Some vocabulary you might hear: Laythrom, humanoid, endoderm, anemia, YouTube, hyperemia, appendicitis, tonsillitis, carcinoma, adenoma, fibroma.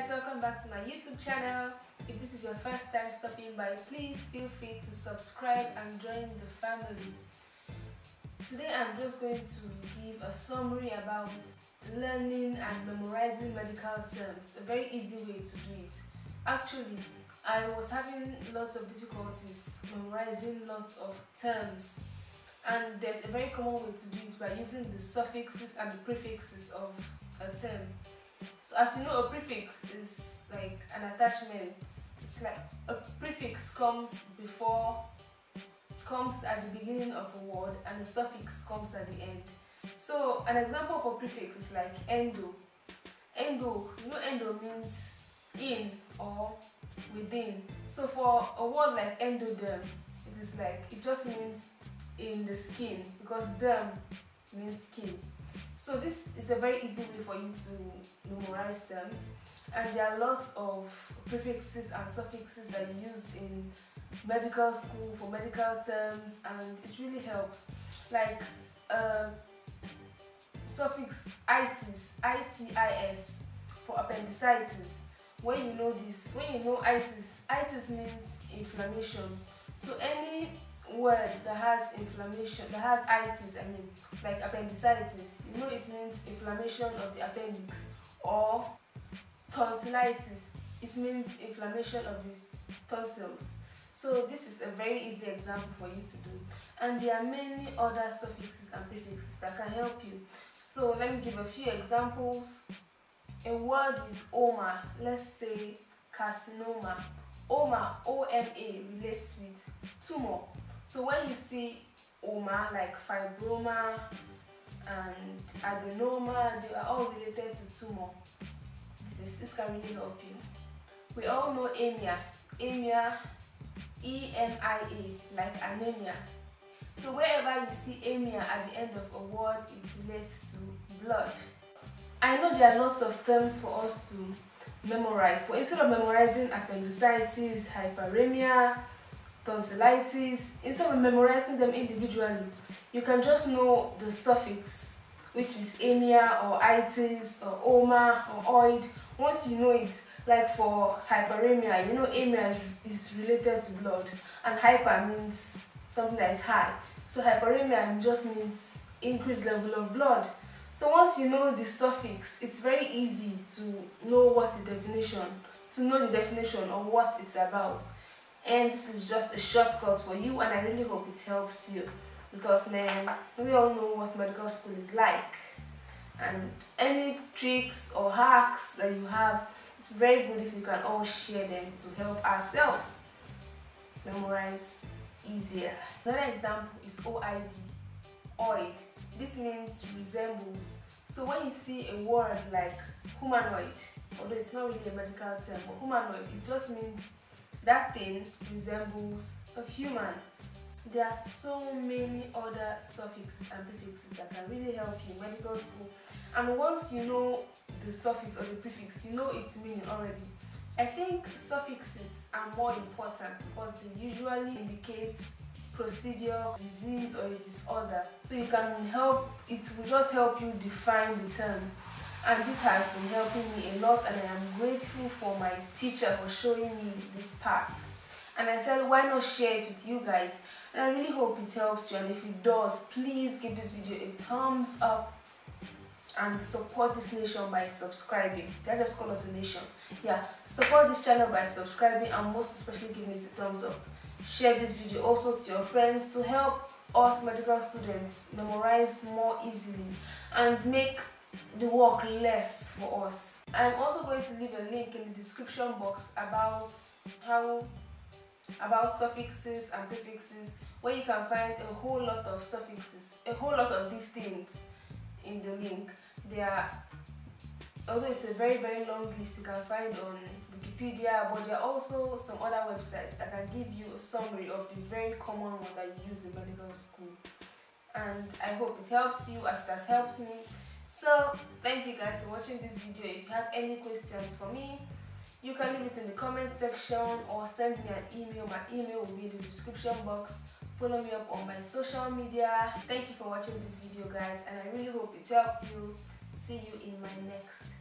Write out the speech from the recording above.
guys, welcome back to my YouTube channel. If this is your first time stopping by, please feel free to subscribe and join the family. Today I'm just going to give a summary about learning and memorizing medical terms, a very easy way to do it. Actually, I was having lots of difficulties memorizing lots of terms, and there's a very common way to do it by using the suffixes and the prefixes of a term. So as you know, a prefix is like an attachment. It's like a prefix comes at the beginning of a word, and a suffix comes at the end. So an example of a prefix is like endo. Endo, you know, endo means in or within. So for a word like endoderm, it is like, it just means in the skin, because derm means skin. So this is a very easy way for you to memorize terms, and there are lots of prefixes and suffixes that you use in medical school for medical terms, and it really helps. Like suffix itis, I-T-I-S, for appendicitis. When you know this, when you know itis, itis means inflammation. So any word that has inflammation, that has itis, I mean, like appendicitis, you know it means inflammation of the appendix. Or tonsillitis, it means inflammation of the tonsils. So this is a very easy example for you to do, and there are many other suffixes and prefixes that can help you. So let me give a few examples. A word with oma, let's say carcinoma. Oma, O-M-A, relates with tumor. So when you see oma, like fibroma and adenoma, they are all related to tumor. This can really help you. We all know anemia. Anemia, E-M-I-A, like anemia. So wherever you see anemia at the end of a word, it relates to blood. I know there are lots of terms for us to memorize, but instead of memorizing appendicitis, hyperemia, tonsillitis, instead of memorizing them individually, you can just know the suffix, which is anemia or itis or oma or oid. Once you know it, like for hyperemia, you know anemia is related to blood, and hyper means something that is high. So hyperemia just means increased level of blood. So once you know the suffix, it's very easy to know the definition or what it's about. And this is just a shortcut for you, and I really hope it helps you, because man, we all know what medical school is like. And any tricks or hacks that you have, it's very good if you can all share them to help ourselves memorize easier. Another example is OID, oid. This means resembles. So when you see a word like humanoid, although it's not really a medical term, but humanoid, it just means that thing resembles a human. There are so many other suffixes and prefixes that can really help you in medical school. And once you know the suffix or the prefix, you know its meaning already. I think suffixes are more important because they usually indicate procedure, disease, or a disorder. So you can help, it will just help you define the term. And this has been helping me a lot, and I am grateful for my teacher for showing me this path. And I said, why not share it with you guys? And I really hope it helps you, and if it does, please give this video a thumbs up and support this nation by subscribing. They just call us a nation. Yeah, support this channel by subscribing, and most especially giving it a thumbs up. Share this video also to your friends to help us medical students memorize more easily and make the work less for us. I'm also going to leave a link in the description box about suffixes and prefixes, where you can find a whole lot of suffixes, a whole lot of these things in the link. There are, although it's a very long list, you can find on Wikipedia, but there are also some other websites that can give you a summary of the very common one that you use in medical school. And I hope it helps you as it has helped me. So thank you guys for watching this video. If you have any questions for me, you can leave it in the comment section or send me an email. My email will be in the description box. Follow me up on my social media. Thank you for watching this video guys, and I really hope it helped you. See you in my next